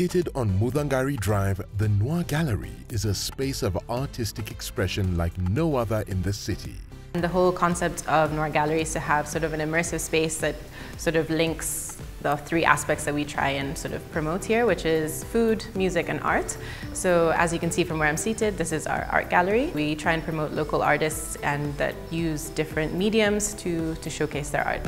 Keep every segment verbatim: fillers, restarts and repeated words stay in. Located on Mudangari Drive, the Noir Gallery is a space of artistic expression like no other in the city. And the whole concept of Noir Gallery is to have sort of an immersive space that sort of links the three aspects that we try and sort of promote here, which is food, music, and art. So as you can see from where I'm seated, this is our art gallery. We try and promote local artists and that use different mediums to, to showcase their art.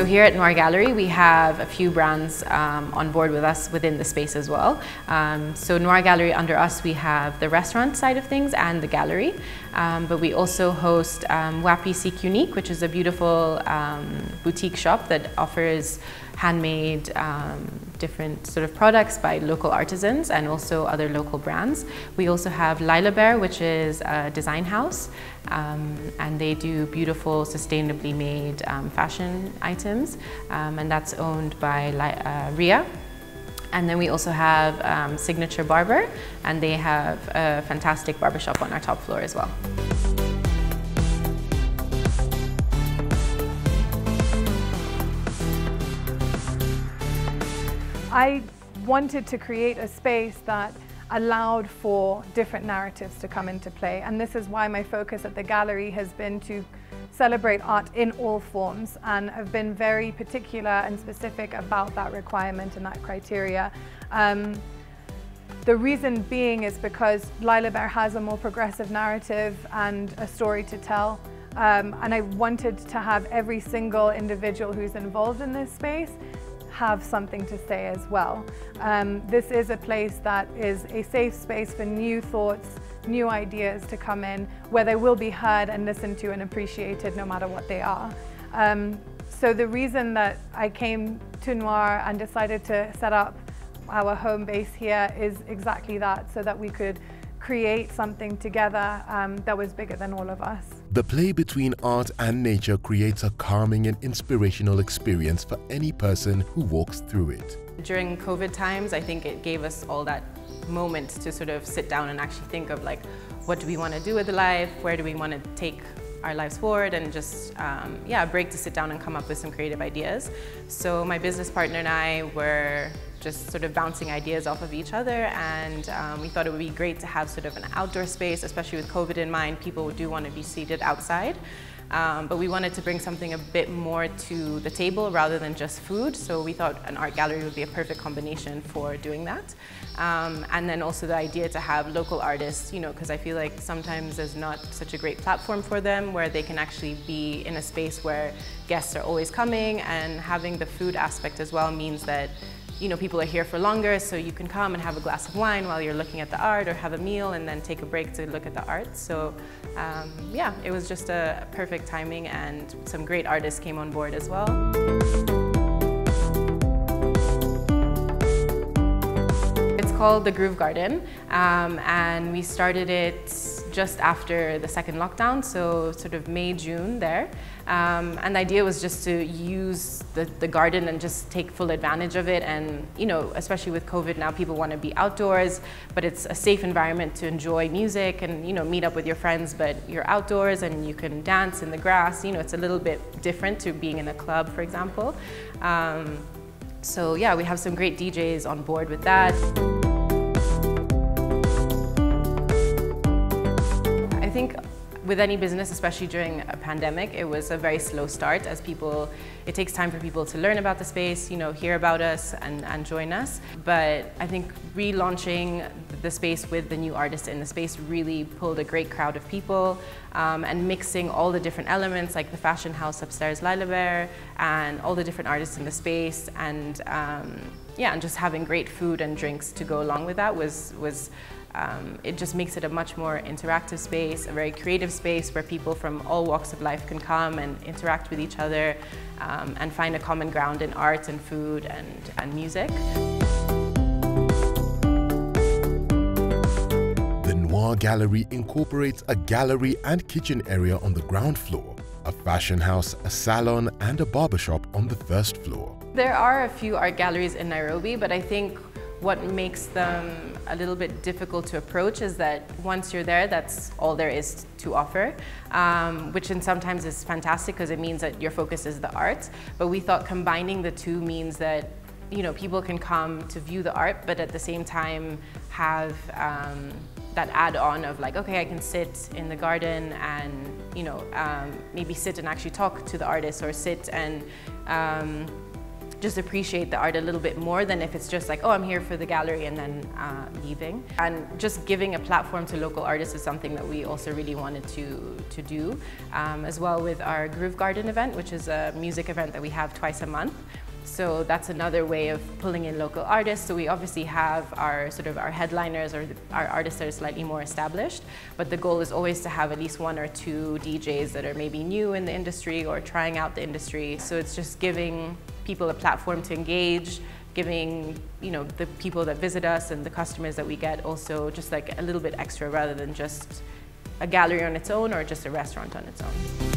So here at Noir Gallery, we have a few brands um, on board with us within the space as well. Um, so Noir Gallery, under us, we have the restaurant side of things and the gallery, um, but we also host um, Wapi Seek Unique, which is a beautiful um, boutique shop that offers handmade um, different sort of products by local artisans and also other local brands. We also have Lila Bear, which is a design house, um, and they do beautiful, sustainably made um, fashion items, um, and that's owned by uh, Ria. And then we also have um, Signature Barber, and they have a fantastic barbershop on our top floor as well. I wanted to create a space that allowed for different narratives to come into play, and this is why my focus at the gallery has been to celebrate art in all forms, and I've been very particular and specific about that requirement and that criteria. Um, the reason being is because Lila Bear has a more progressive narrative and a story to tell. Um, and I wanted to have every single individual who's involved in this space have something to say as well. Um, this is a place that is a safe space for new thoughts, new ideas to come in, where they will be heard and listened to and appreciated no matter what they are. Um, so the reason that I came to Noir and decided to set up our home base here is exactly that, so that we could create something together um, that was bigger than all of us. The play between art and nature creates a calming and inspirational experience for any person who walks through it. During COVID times, I think it gave us all that moment to sort of sit down and actually think of, like, what do we want to do with life? Where do we want to take our lives forward? And just, um, yeah, a break to sit down and come up with some creative ideas. So my business partner and I were just sort of bouncing ideas off of each other, and um, we thought it would be great to have sort of an outdoor space, especially with COVID in mind. People do want to be seated outside, um, but we wanted to bring something a bit more to the table rather than just food, so we thought an art gallery would be a perfect combination for doing that. Um, and then also the idea to have local artists, you know, because I feel like sometimes there's not such a great platform for them where they can actually be in a space where guests are always coming, and having the food aspect as well means that, you know, people are here for longer, so you can come and have a glass of wine while you're looking at the art, or have a meal and then take a break to look at the art. So um, yeah, it was just a perfect timing, and some great artists came on board as well. It's called the Groove Garden, um, and we started it just after the second lockdown, so sort of May, June there. Um, and the idea was just to use the, the garden and just take full advantage of it. And, you know, especially with COVID now, people want to be outdoors, but it's a safe environment to enjoy music and, you know, meet up with your friends, but you're outdoors and you can dance in the grass. You know, it's a little bit different to being in a club, for example. Um, so yeah, we have some great D Js on board with that. I think with any business, especially during a pandemic, it was a very slow start, as people, it takes time for people to learn about the space, you know, hear about us and, and join us. But I think relaunching the space with the new artists in the space really pulled a great crowd of people, um, and mixing all the different elements, like the fashion house upstairs, Lila Bear, and all the different artists in the space, and um, yeah, and just having great food and drinks to go along with that was, was Um, it just makes it a much more interactive space, a very creative space where people from all walks of life can come and interact with each other, um, and find a common ground in art and food and, and music. The Noir Gallery incorporates a gallery and kitchen area on the ground floor, a fashion house, a salon, and a barbershop on the first floor. There are a few art galleries in Nairobi, but I think what makes them a little bit difficult to approach is that once you're there, that's all there is to offer, um, which in sometimes is fantastic because it means that your focus is the arts. But we thought combining the two means that, you know, people can come to view the art, but at the same time have um, that add-on of like, okay, I can sit in the garden and, you know, um, maybe sit and actually talk to the artist, or sit and um, just appreciate the art a little bit more than if it's just like, oh, I'm here for the gallery and then uh, leaving. And just giving a platform to local artists is something that we also really wanted to, to do, um, as well with our Groove Garden event, which is a music event that we have twice a month. So that's another way of pulling in local artists. So we obviously have our sort of our headliners or our artists that are slightly more established, but the goal is always to have at least one or two D Js that are maybe new in the industry or trying out the industry. So it's just giving people a platform to engage, giving, you know, the people that visit us and the customers that we get also just like a little bit extra, rather than just a gallery on its own or just a restaurant on its own.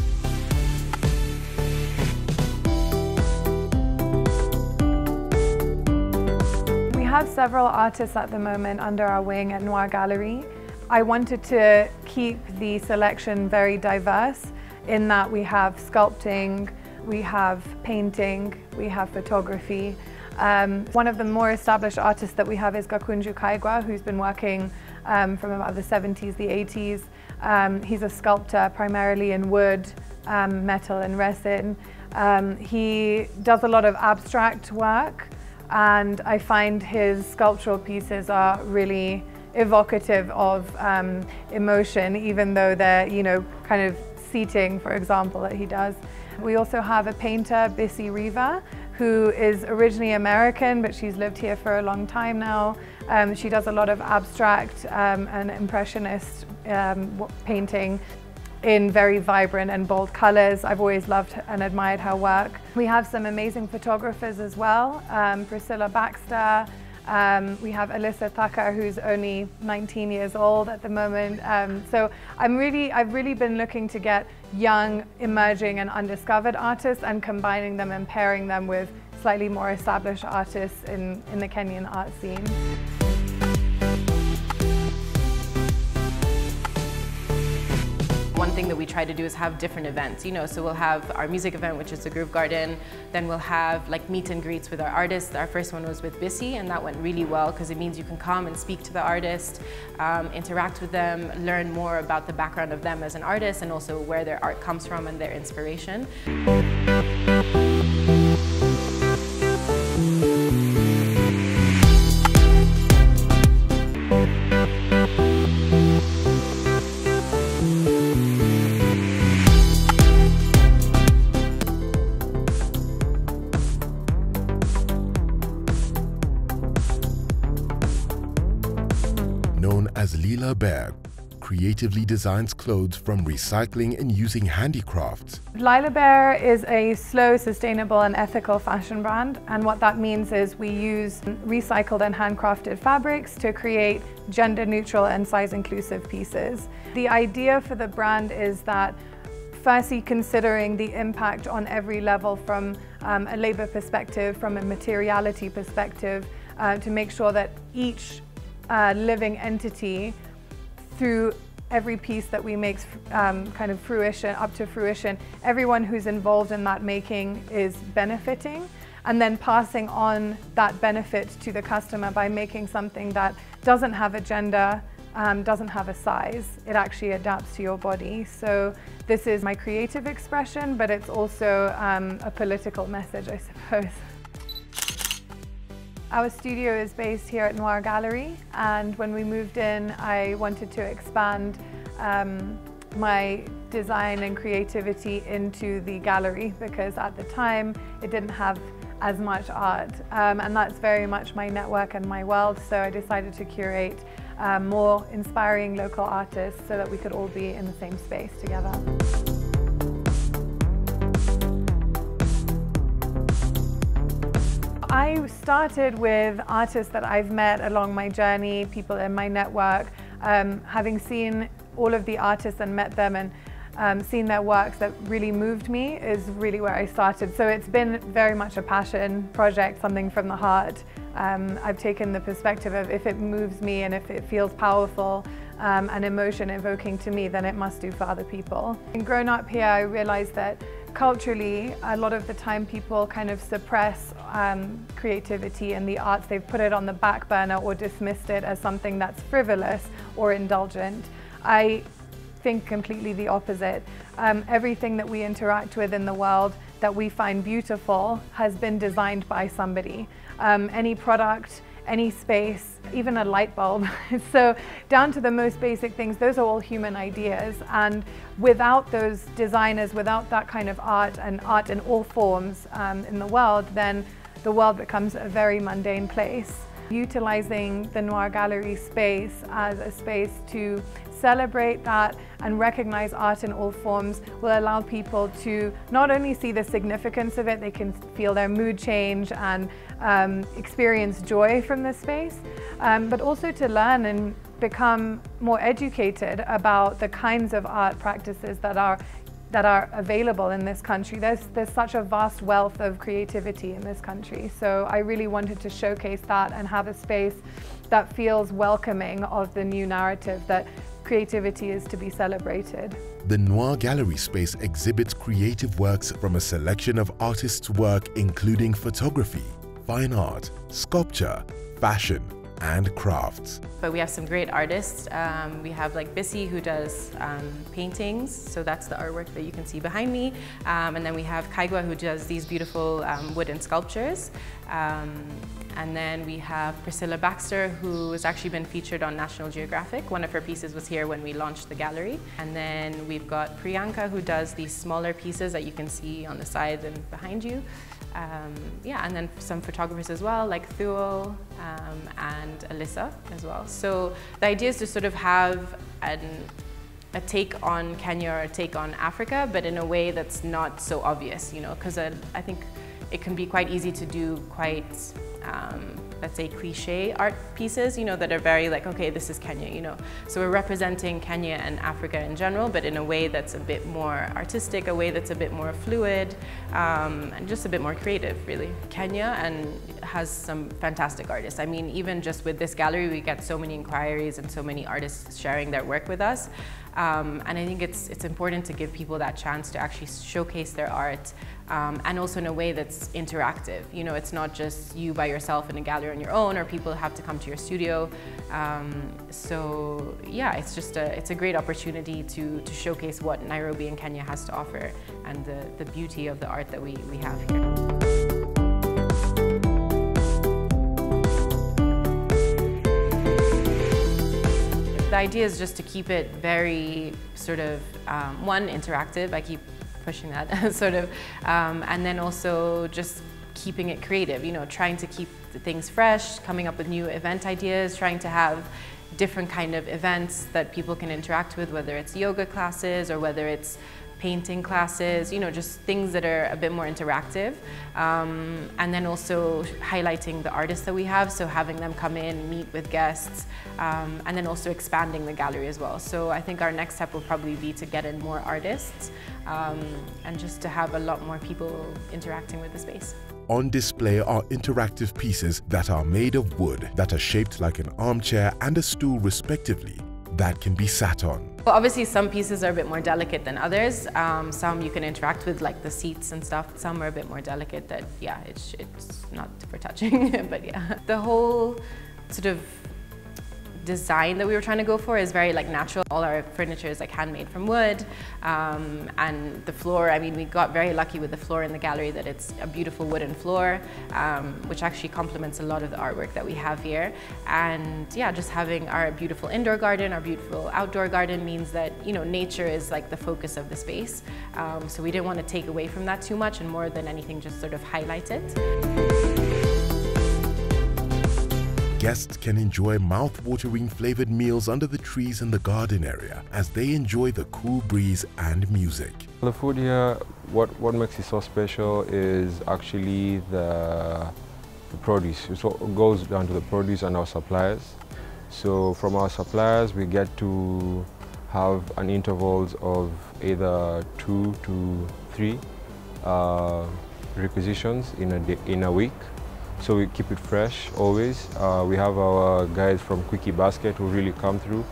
We have several artists at the moment under our wing at Noir Gallery. I wanted to keep the selection very diverse, in that we have sculpting, we have painting, we have photography. Um, one of the more established artists that we have is Gakunju Kaigwa, who's been working um, from about the seventies, the eighties. Um, he's a sculptor primarily in wood, um, metal and resin. Um, he does a lot of abstract work, and I find his sculptural pieces are really evocative of um, emotion, even though they're, you know, kind of seating, for example, that he does. We also have a painter, Bissy Riva, who is originally American, but she's lived here for a long time now. Um, she does a lot of abstract um, and impressionist um, painting in very vibrant and bold colors. I've always loved and admired her work. We have some amazing photographers as well, um, Priscilla Baxter, um, we have Alyssa Thaka, who's only nineteen years old at the moment. Um, so I'm really, I've really been looking to get young, emerging and undiscovered artists and combining them and pairing them with slightly more established artists in, in the Kenyan art scene. One thing that we try to do is have different events, you know, so we'll have our music event, which is the Groove Garden, then we'll have like meet and greets with our artists. Our first one was with Bissy, and that went really well because it means you can come and speak to the artist, um, interact with them, learn more about the background of them as an artist and also where their art comes from and their inspiration. Known as Lila Bear, creatively designs clothes from recycling and using handicrafts. Lila Bear is a slow, sustainable and ethical fashion brand, and what that means is we use recycled and handcrafted fabrics to create gender neutral and size inclusive pieces. The idea for the brand is that firstly, considering the impact on every level from um, a labor perspective, from a materiality perspective, uh, to make sure that each Uh, living entity through every piece that we make um, kind of fruition, up to fruition, everyone who's involved in that making is benefiting, and then passing on that benefit to the customer by making something that doesn't have a gender, um, doesn't have a size. It actually adapts to your body. So this is my creative expression, but it's also um, a political message, I suppose. Our studio is based here at Noir Gallery, and when we moved in I wanted to expand um, my design and creativity into the gallery, because at the time it didn't have as much art, um, and that's very much my network and my world, so I decided to curate uh, more inspiring local artists so that we could all be in the same space together. I started with artists that I've met along my journey, people in my network, um, having seen all of the artists and met them and um, seen their works that really moved me is really where I started. So it's been very much a passion project, something from the heart. Um, I've taken the perspective of if it moves me and if it feels powerful um, and emotion evoking to me, then it must do for other people. And growing up here, I realized that culturally, a lot of the time people kind of suppress um, creativity and the arts. They've put it on the back burner or dismissed it as something that's frivolous or indulgent. I think completely the opposite. Um, everything that we interact with in the world that we find beautiful has been designed by somebody. Um, any product, any space, even a light bulb. So down to the most basic things, those are all human ideas, and without those designers, without that kind of art and art in all forms um, in the world, then the world becomes a very mundane place. Utilizing the Noir Gallery space as a space to celebrate that and recognize art in all forms will allow people to not only see the significance of it, they can feel their mood change and um, experience joy from this space, um, but also to learn and become more educated about the kinds of art practices that are that are available in this country. There's, there's such a vast wealth of creativity in this country. So I really wanted to showcase that and have a space that feels welcoming of the new narrative that creativity is to be celebrated. The Noir Gallery space exhibits creative works from a selection of artists' work, including photography, fine art, sculpture, fashion, and crafts. But we have some great artists. Um, we have like Bissy, who does um, paintings, so that's the artwork that you can see behind me. Um, and then we have Kaigwa, who does these beautiful um, wooden sculptures. Um, and then we have Priscilla Baxter, who has actually been featured on National Geographic. One of her pieces was here when we launched the gallery. And then we've got Priyanka, who does these smaller pieces that you can see on the side and behind you. Um, yeah, and then some photographers as well, like Thule um, and Alyssa as well. So the idea is to sort of have an, a take on Kenya or a take on Africa, but in a way that's not so obvious, you know, because I, I think it can be quite easy to do quite, um, let's say, cliche art pieces, you know, that are very like, okay, this is Kenya, you know. So we're representing Kenya and Africa in general, but in a way that's a bit more artistic, a way that's a bit more fluid, um, and just a bit more creative, really. Kenya and has some fantastic artists. I mean, even just with this gallery, we get so many inquiries and so many artists sharing their work with us. Um, and I think it's, it's important to give people that chance to actually showcase their art, um, and also in a way that's interactive. You know, it's not just you by yourself in a gallery on your own, or people have to come to your studio. Um, so yeah, it's just a, it's a great opportunity to, to showcase what Nairobi and Kenya has to offer, and the, the beauty of the art that we, we have here. The idea is just to keep it very sort of, um, one, interactive, I keep pushing that, sort of, um, and then also just keeping it creative, you know, trying to keep the things fresh, coming up with new event ideas, trying to have different kind of events that people can interact with, whether it's yoga classes or whether it's painting classes, you know, just things that are a bit more interactive. Um, and then also highlighting the artists that we have, so having them come in, meet with guests, um, and then also expanding the gallery as well. So I think our next step will probably be to get in more artists, um, and just to have a lot more people interacting with the space. On display are interactive pieces that are made of wood, that are shaped like an armchair and a stool respectively, that can be sat on. Well, obviously some pieces are a bit more delicate than others. Um, some you can interact with, like the seats and stuff. Some are a bit more delicate that, yeah, it's, it's not for touching, but yeah. The whole sort of design that we were trying to go for is very like natural. All our furniture is like handmade from wood, um, and the floor, I mean, we got very lucky with the floor in the gallery that it's a beautiful wooden floor, um, which actually complements a lot of the artwork that we have here. And yeah, just having our beautiful indoor garden, our beautiful outdoor garden means that, you know, nature is like the focus of the space. Um, so we didn't want to take away from that too much, and more than anything, just sort of highlight it. Guests can enjoy mouth-watering flavored meals under the trees in the garden area as they enjoy the cool breeze and music. The food here, what, what makes it so special is actually the, the produce. So it goes down to the produce and our suppliers. So from our suppliers, we get to have an intervals of either two to three uh, requisitions in a day, in a week. So we keep it fresh always. Uh, we have our guys from Quickie Basket who really come through,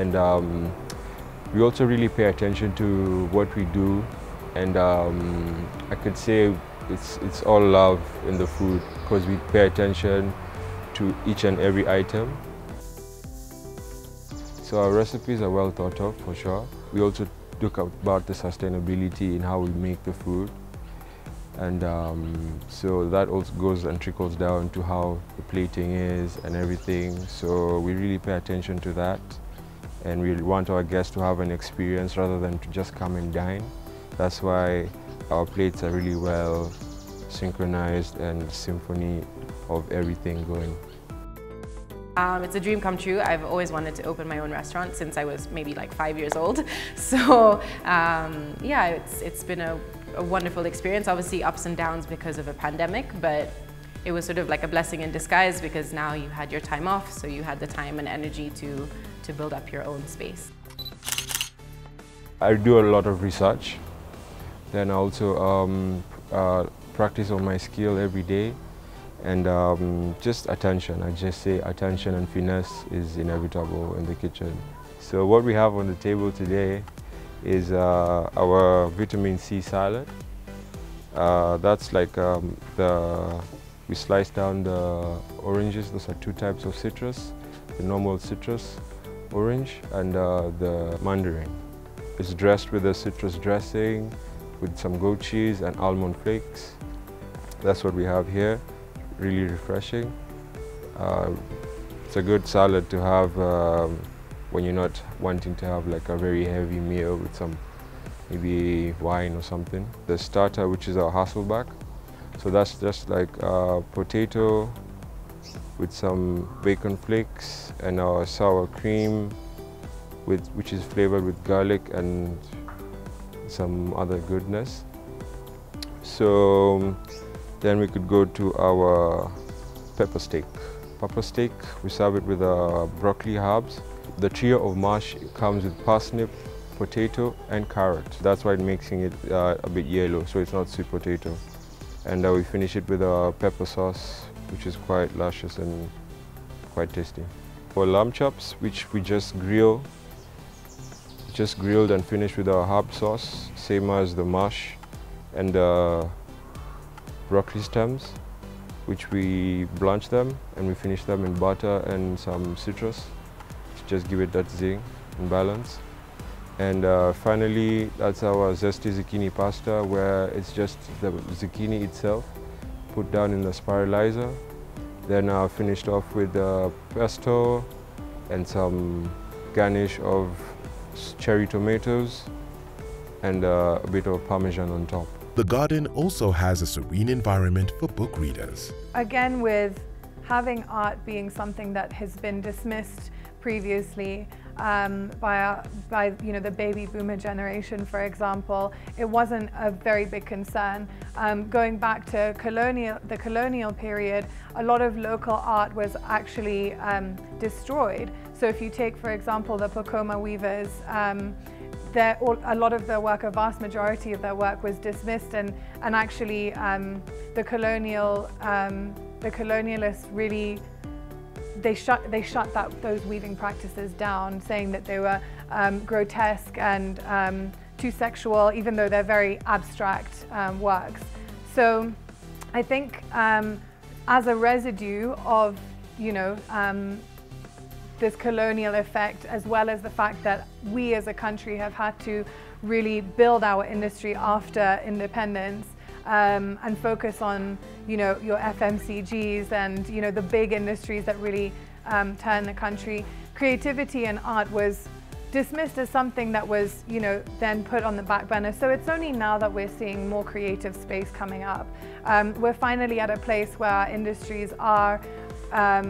and um, we also really pay attention to what we do. And um, I could say it's it's all love in the food, because we pay attention to each and every item. So our recipes are well thought of, for sure. We also look about the sustainability in how we make the food. And um, so that also goes and trickles down to how the plating is and everything. So we really pay attention to that. And we want our guests to have an experience rather than to just come and dine. That's why our plates are really well synchronized and symphony of everything going. Um, it's a dream come true. I've always wanted to open my own restaurant since I was maybe like five years old. So um, yeah, it's, it's been a, a wonderful experience. Obviously ups and downs because of a pandemic, but it was sort of like a blessing in disguise, because now you had your time off, so you had the time and energy to, to build up your own space. I do a lot of research. Then I also um, uh, practice on my skill every day. And um, just attention, I just say attention and finesse is inevitable in the kitchen. So what we have on the table today is uh, our vitamin C salad. Uh, that's like um, the, we slice down the oranges. Those are two types of citrus, the normal citrus orange and uh, the mandarin. It's dressed with a citrus dressing, with some goat cheese and almond flakes. That's what we have here. Really refreshing. Uh, it's a good salad to have um, when you're not wanting to have like a very heavy meal with some maybe wine or something. The starter, which is our hasselback, so that's just like uh, potato with some bacon flakes and our sour cream, with which is flavored with garlic and some other goodness. So. Then we could go to our pepper steak. Pepper steak, we serve it with uh, broccoli herbs. The trio of mash comes with parsnip, potato, and carrot. That's why it making it uh, a bit yellow, so it's not sweet potato. And uh, we finish it with a pepper sauce, which is quite luscious and quite tasty. For lamb chops, which we just grill, just grilled and finished with our herb sauce, same as the mash and uh, broccoli stems, which we blanch them and we finish them in butter and some citrus to just give it that zing and balance. And uh, finally, that's our zesty zucchini pasta, where it's just the zucchini itself put down in the spiralizer, then uh, finished off with uh, pesto and some garnish of cherry tomatoes and uh, a bit of parmesan on top. The garden also has a serene environment for book readers. Again, with having art being something that has been dismissed previously um, by, our, by you know, the baby boomer generation, for example, it wasn't a very big concern. Um, going back to colonial, the colonial period, a lot of local art was actually um, destroyed. So if you take, for example, the Pokomo weavers, um, Their, a lot of their work, a vast majority of their work was dismissed, and, and actually um, the colonial, um, the colonialists really, they shut, they shut that, those weaving practices down, saying that they were um, grotesque and um, too sexual, even though they're very abstract um, works. So I think um, as a residue of, you know, um, this colonial effect, as well as the fact that we as a country have had to really build our industry after independence um, and focus on, you know, your F M C Gs and, you know, the big industries that really um, turn the country. Creativity and art was dismissed as something that was, you know, then put on the back burner. So it's only now that we're seeing more creative space coming up. Um, we're finally at a place where our industries are um,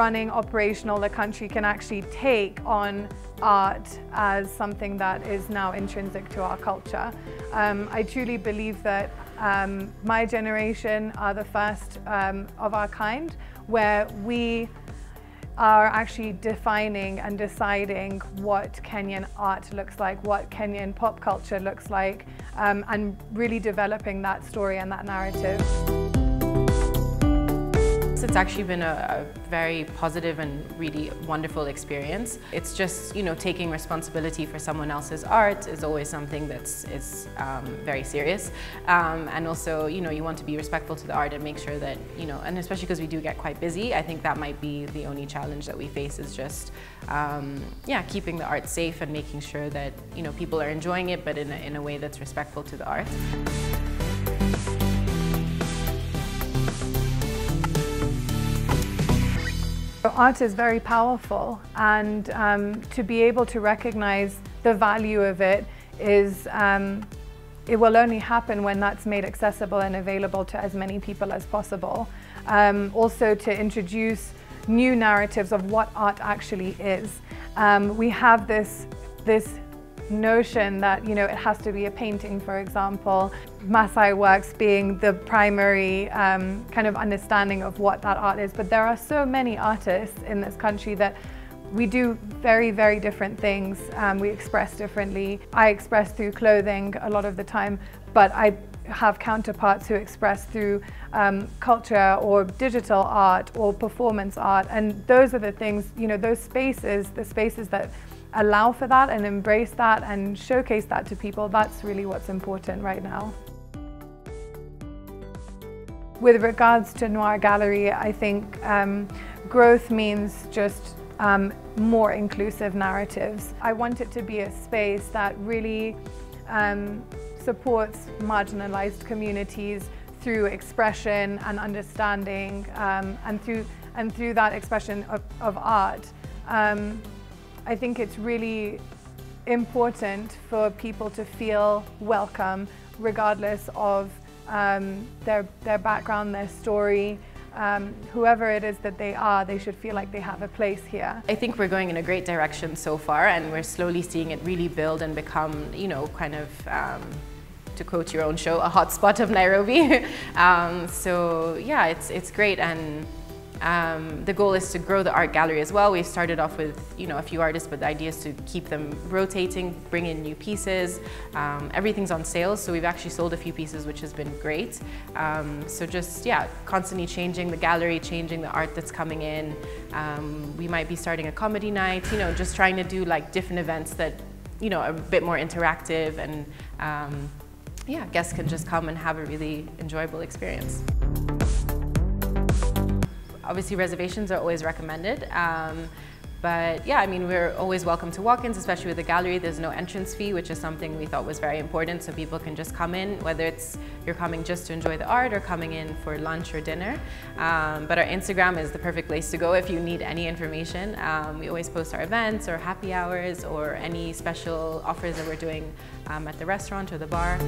running, operational, the country can actually take on art as something that is now intrinsic to our culture. Um, I truly believe that um, my generation are the first um, of our kind, where we are actually defining and deciding what Kenyan art looks like, what Kenyan pop culture looks like, um, and really developing that story and that narrative. It's actually been a, a very positive and really wonderful experience. It's just, you know, taking responsibility for someone else's art is always something that's is um, very serious, um, and also, you know, you want to be respectful to the art and make sure that, you know, and especially because we do get quite busy, I think that might be the only challenge that we face is just, um, yeah, keeping the art safe and making sure that, you know, people are enjoying it, but in a, in a way that's respectful to the art. Art is very powerful, and um, to be able to recognize the value of it is, um, it will only happen when that's made accessible and available to as many people as possible. Um, also to introduce new narratives of what art actually is. Um, we have this, this notion that, you know, it has to be a painting, for example, Maasai works being the primary um, kind of understanding of what that art is, but there are so many artists in this country that we do very, very different things, um, we express differently. I express through clothing a lot of the time, but I have counterparts who express through um, culture or digital art or performance art, and those are the things, you know, those spaces, the spaces that allow for that and embrace that and showcase that to people, that's really what's important right now. With regards to Noir Gallery, I think um, growth means just um, more inclusive narratives. I want it to be a space that really um, supports marginalized communities through expression and understanding, um, and, through, and through that expression of, of art. Um, I think it's really important for people to feel welcome regardless of um, their, their background, their story. Um, whoever it is that they are, they should feel like they have a place here. I think we're going in a great direction so far, and we're slowly seeing it really build and become, you know, kind of, um, to quote your own show, a hotspot of Nairobi. um, so yeah, it's, it's great. And Um, the goal is to grow the art gallery as well. We've started off with, you know, a few artists, but the idea is to keep them rotating, bring in new pieces. Um, everything's on sale, so we've actually sold a few pieces, which has been great. Um, so just, yeah, constantly changing the gallery, changing the art that's coming in. Um, we might be starting a comedy night, you know, just trying to do like different events that, you know, are a bit more interactive, and um, yeah, guests can just come and have a really enjoyable experience. Obviously, reservations are always recommended, um, but yeah, I mean, we're always welcome to walk-ins, especially with the gallery. There's no entrance fee, which is something we thought was very important, so people can just come in, whether it's you're coming just to enjoy the art or coming in for lunch or dinner. Um, but our Instagram is the perfect place to go if you need any information. Um, we always post our events or happy hours or any special offers that we're doing um, at the restaurant or the bar.